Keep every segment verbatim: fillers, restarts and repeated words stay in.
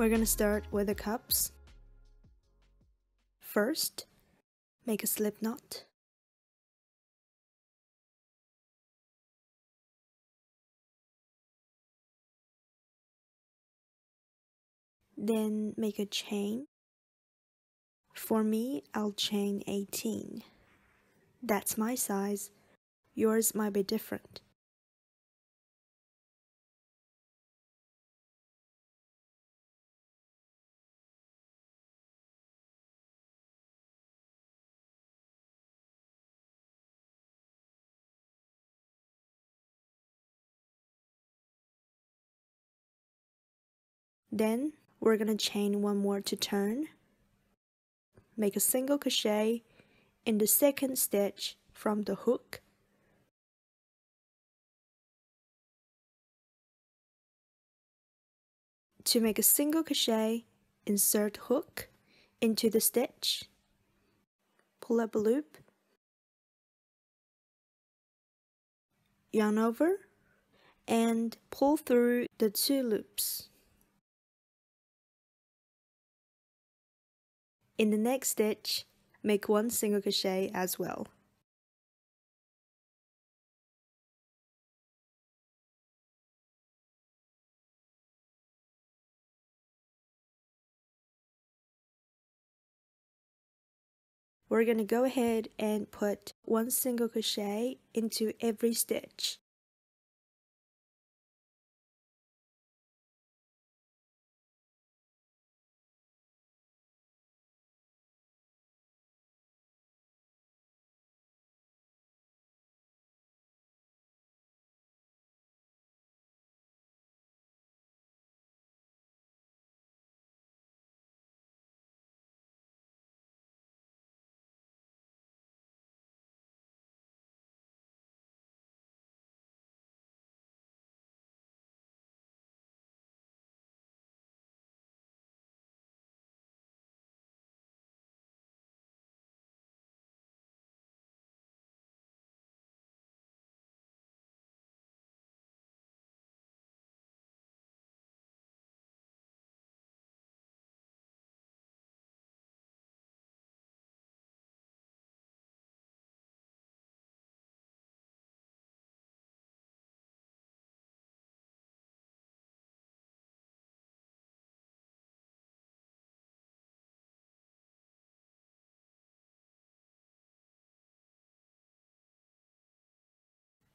We're gonna start with the cups. First, make a slip knot. Then make a chain. For me, I'll chain eighteen. That's my size. Yours might be different. Then we're gonna chain one more to turn. Make a single crochet in the second stitch from the hook. To make a single crochet, insert hook into the stitch, pull up a loop, yarn over, and pull through the two loops. In the next stitch, make one single crochet as well. We're going to go ahead and put one single crochet into every stitch.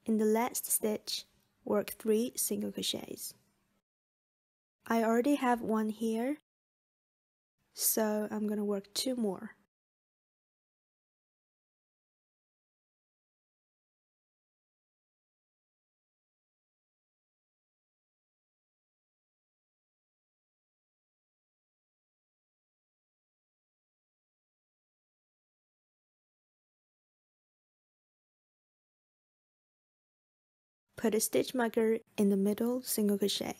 In the last stitch, work three single crochets. I already have one here, so I'm gonna work two more. Put a stitch marker in the middle single crochet.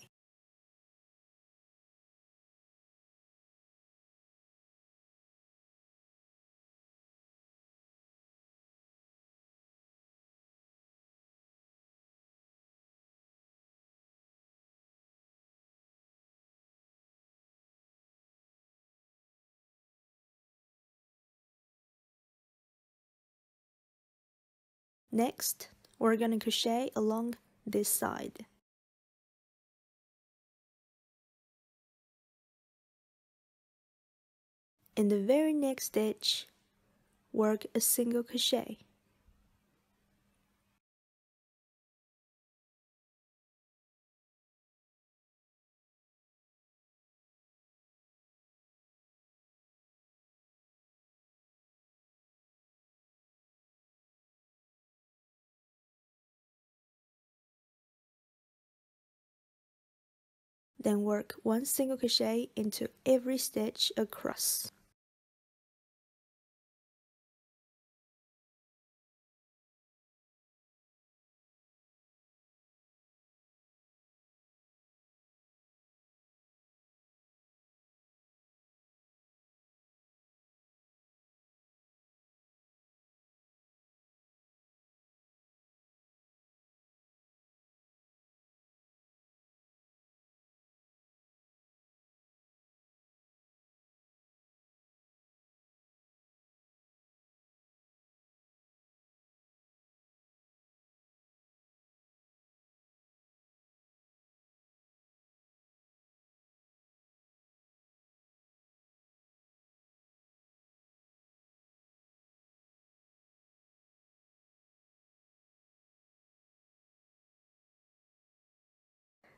Next, we're going to crochet along this side. In the very next stitch, work a single crochet. Then work one single crochet into every stitch across.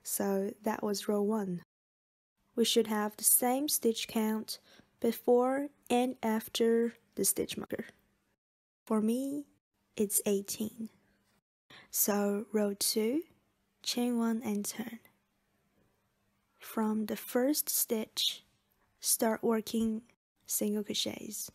so that was row one. We should have the same stitch count before and after the stitch marker. For me, it's eighteen. So row two, chain one and turn. From the first stitch, start working single crochets.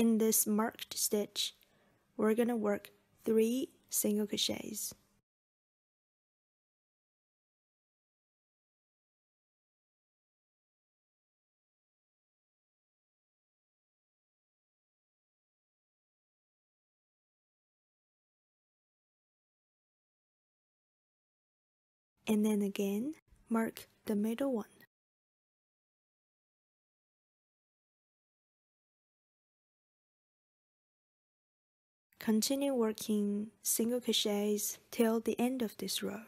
In this marked stitch, we're going to work three single crochets. And then again, mark the middle one. Continue working single crochets till the end of this row.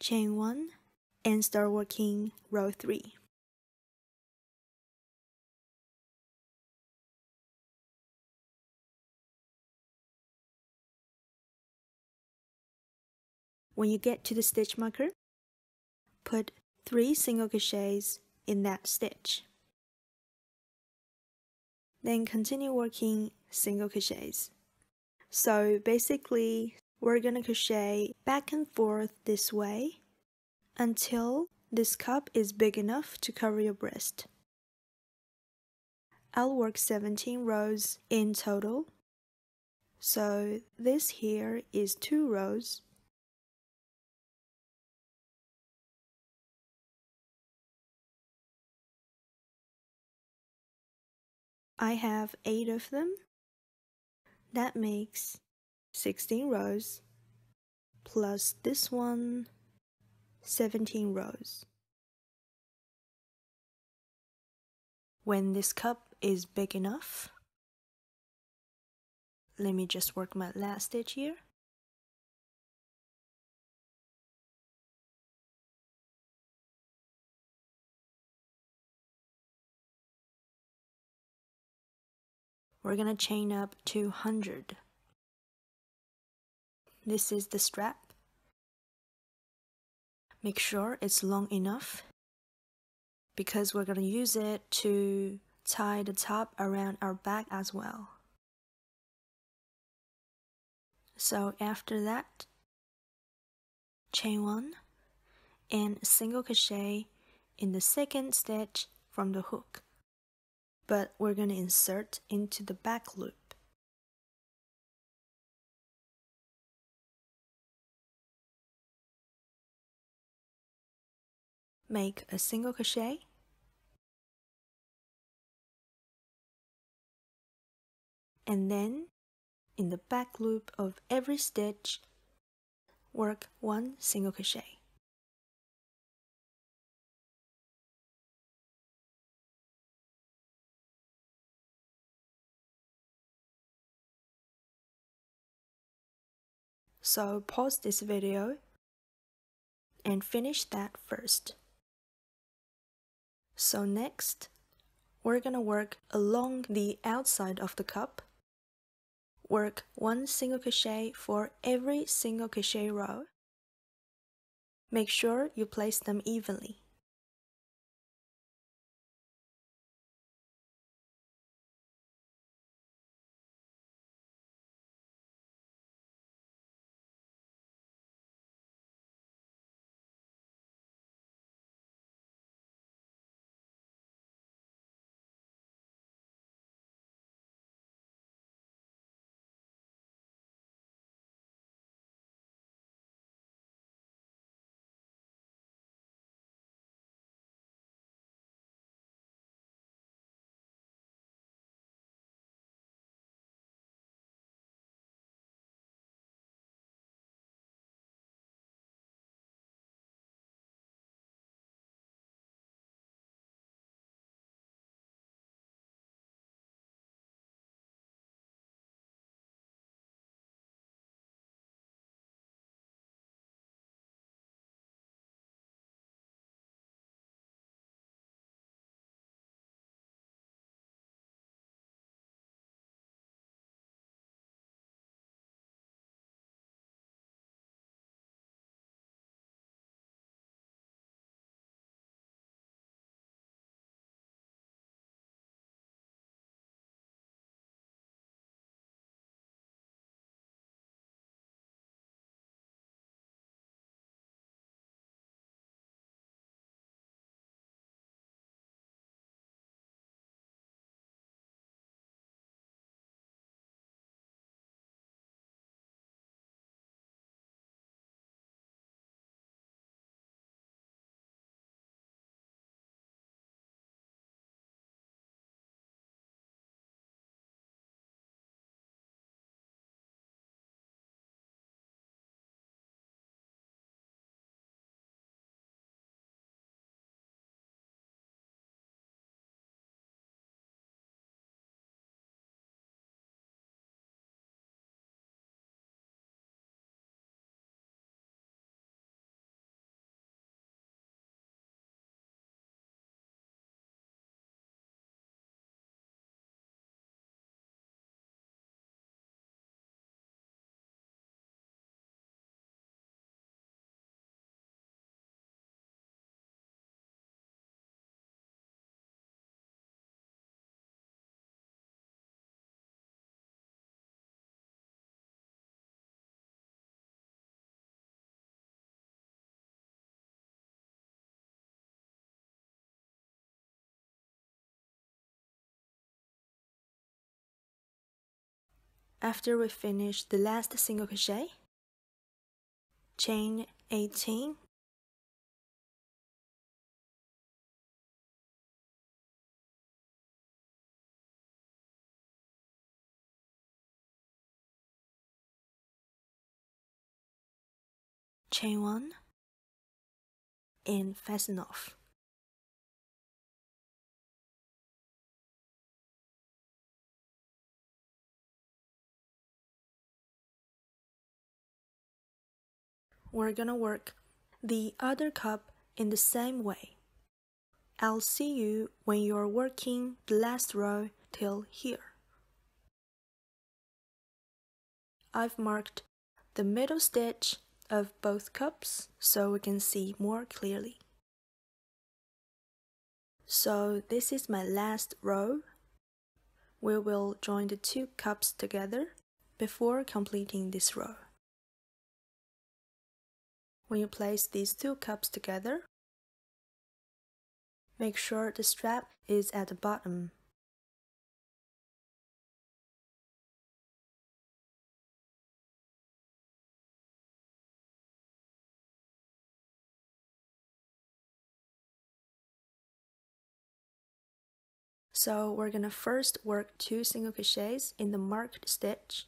Chain one and start working row three. When you get to the stitch marker, put three single crochets in that stitch. Then continue working single crochets. So basically, we're gonna crochet back and forth this way until this cup is big enough to cover your breast. I'll work seventeen rows in total. So this here is two rows. I have eight of them. That makes sixteen rows, plus this one, seventeen rows. When this cup is big enough, let me just work my last stitch here. We're gonna chain up two hundred. This is the strap. Make sure it's long enough because we're going to use it to tie the top around our back as well. So after that, chain one and a single crochet in the second stitch from the hook, but we're going to insert into the back loop. Make a single crochet, and then in the back loop of every stitch, work one single crochet. So pause this video and finish that first. So next, we're gonna work along the outside of the cup. Work one single crochet for every single crochet row. Make sure you place them evenly. After we finish the last single crochet, chain eighteen, chain one, and fasten off. We're gonna work the other cup in the same way. I'll see you when you're working the last row till here. I've marked the middle stitch of both cups so we can see more clearly. So this is my last row. We will join the two cups together before completing this row. When you place these two cups together, make sure the strap is at the bottom. So we're gonna first work two single crochets in the marked stitch.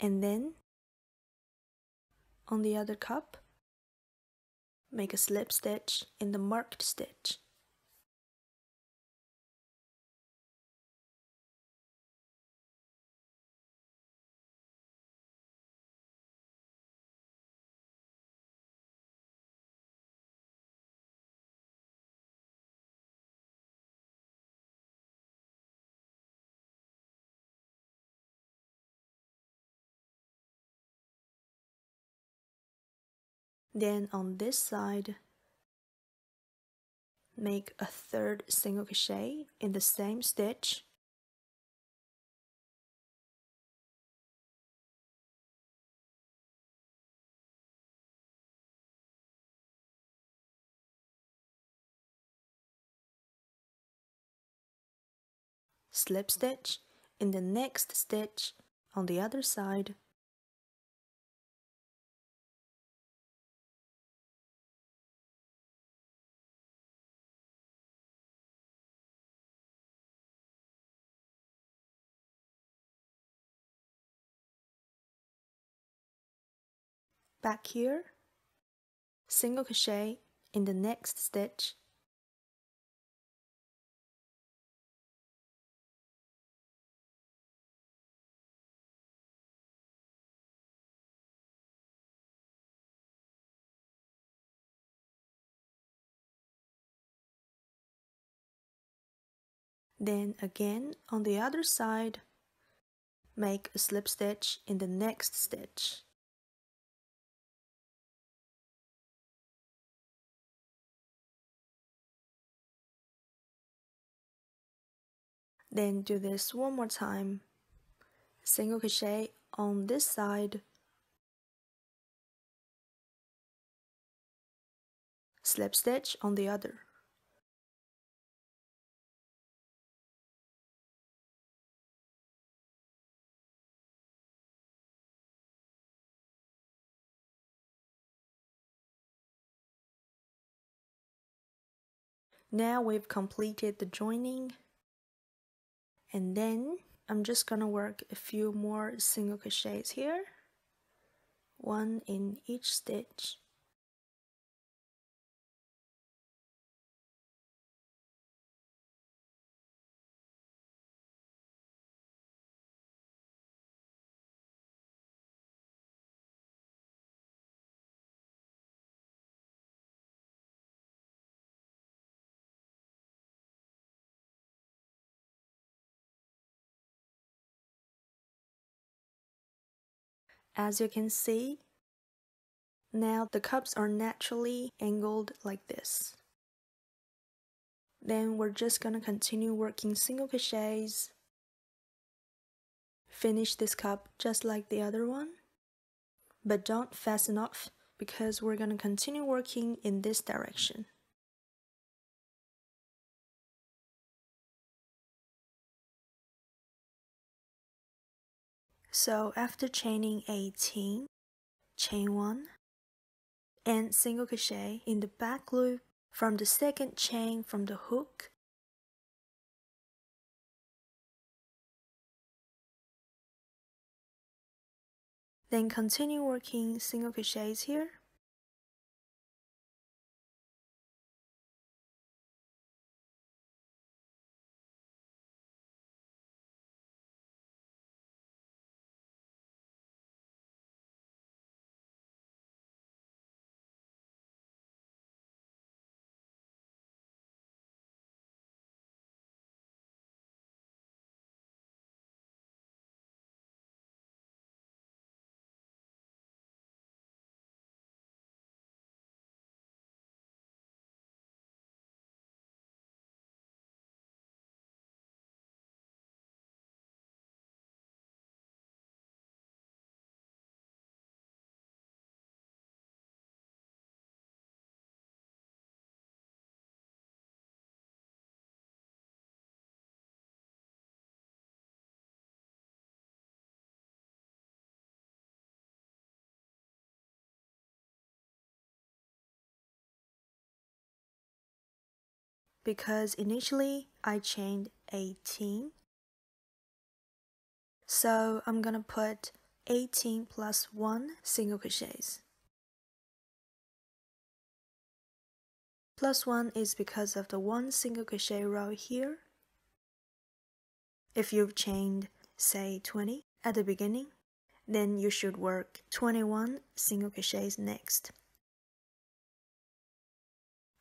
And then, on the other cup, make a slip stitch in the marked stitch. Then on this side, make a third single crochet in the same stitch. Slip stitch in the next stitch on the other side. Back here, single crochet in the next stitch. Then again on the other side, make a slip stitch in the next stitch. Then do this one more time. Single crochet on this side. Slip stitch on the other. Now we've completed the joining. And then I'm just gonna work a few more single crochets here, one in each stitch. As you can see, now the cups are naturally angled like this. Then we're just gonna continue working single crochets. Finish this cup just like the other one, but don't fasten off because we're gonna continue working in this direction. So after chaining eighteen, chain one and single crochet in the back loop from the second chain from the hook. Then continue working single crochets here. because initially I chained eighteen. So I'm gonna put eighteen plus one single crochets. Plus one is because of the one single crochet row here. If you've chained, say, twenty at the beginning, then you should work twenty-one single crochets next.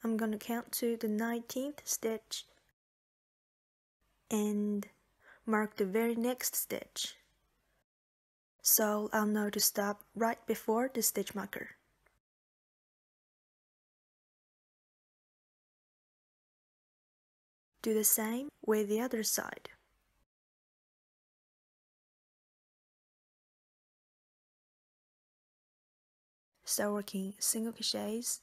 I'm going to count to the nineteenth stitch and mark the very next stitch. So I'll know to stop right before the stitch marker. Do the same with the other side. Start working single crochets.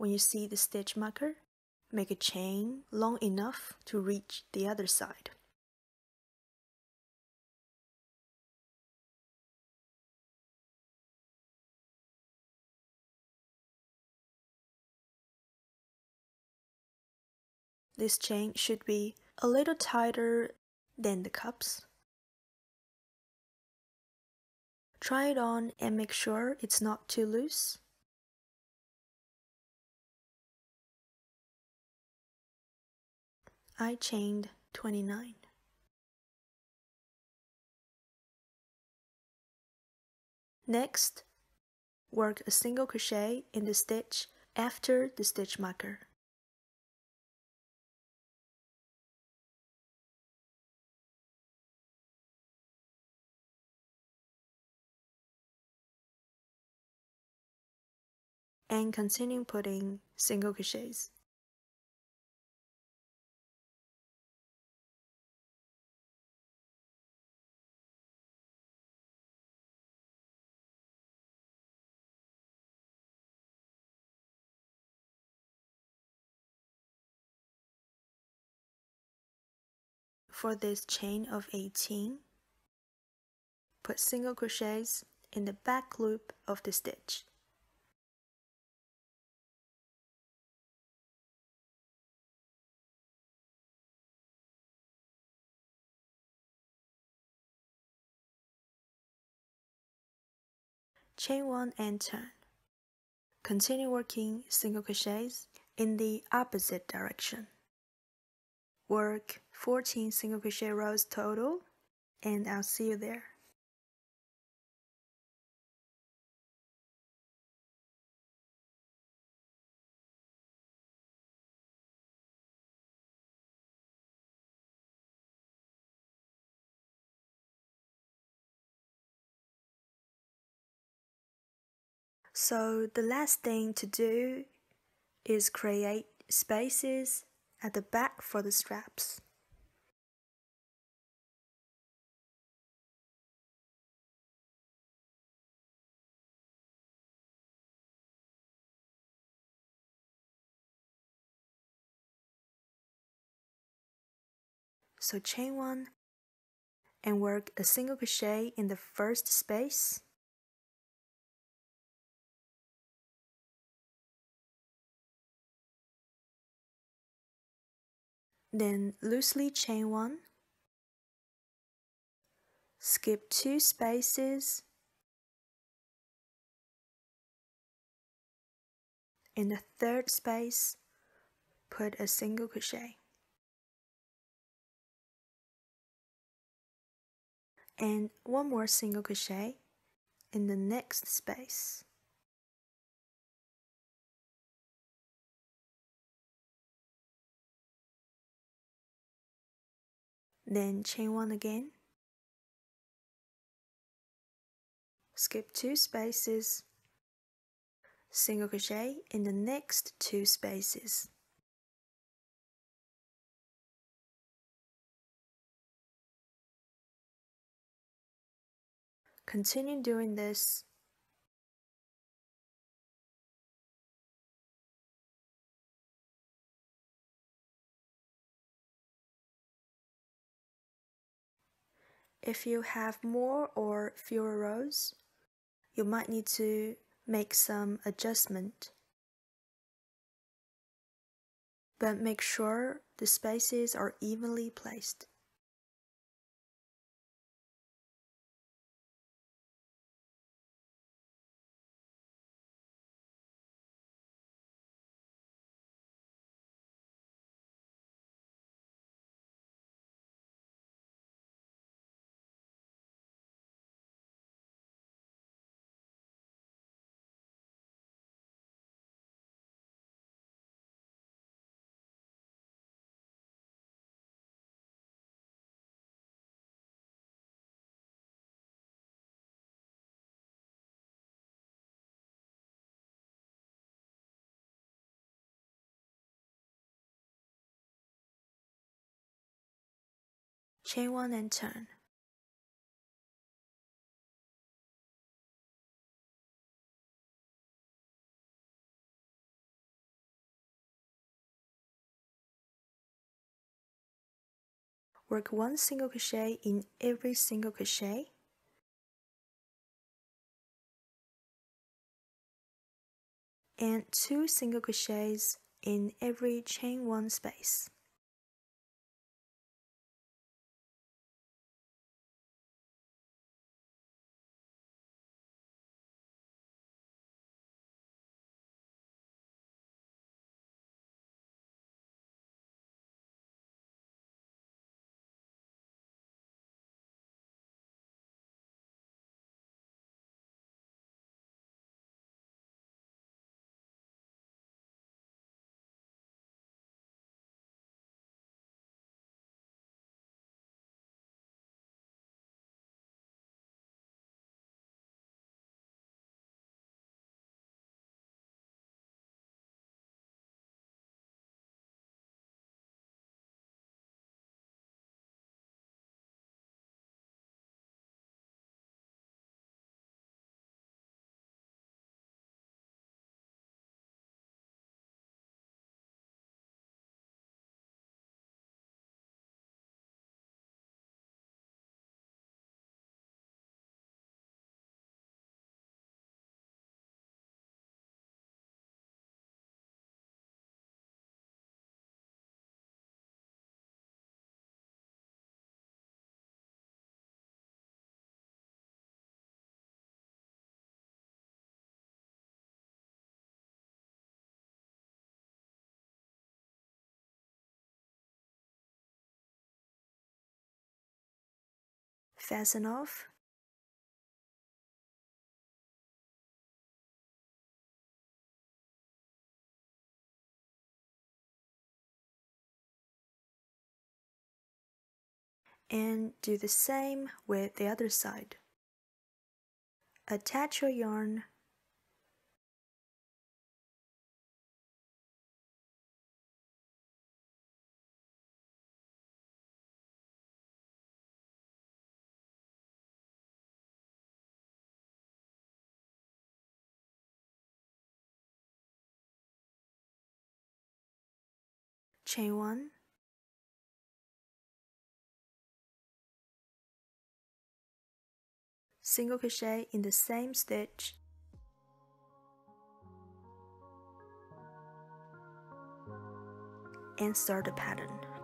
When you see the stitch marker, make a chain long enough to reach the other side. This chain should be a little tighter than the cups. Try it on and make sure it's not too loose. I chained twenty-nine. Next, work a single crochet in the stitch after the stitch marker. And continue putting single crochets. For this chain of eighteen, put single crochets in the back loop of the stitch. Chain one and turn. Continue working single crochets in the opposite direction. Work fourteen single crochet rows total, and I'll see you there. So the last thing to do is create spaces at the back for the straps. So chain one and work a single crochet in the first space. Then loosely chain one, skip two spaces. In the third space, put a single crochet. And one more single crochet in the next space. then chain one again, skip two spaces, single crochet in the next two spaces. Continue doing this. If you have more or fewer rows, you might need to make some adjustment. But make sure the spaces are evenly placed. Chain one and turn. Work one single crochet in every single crochet. And two single crochets in every chain one space. Fasten off. And do the same with the other side. Attach your yarn. Chain one, single crochet in the same stitch, and start the pattern.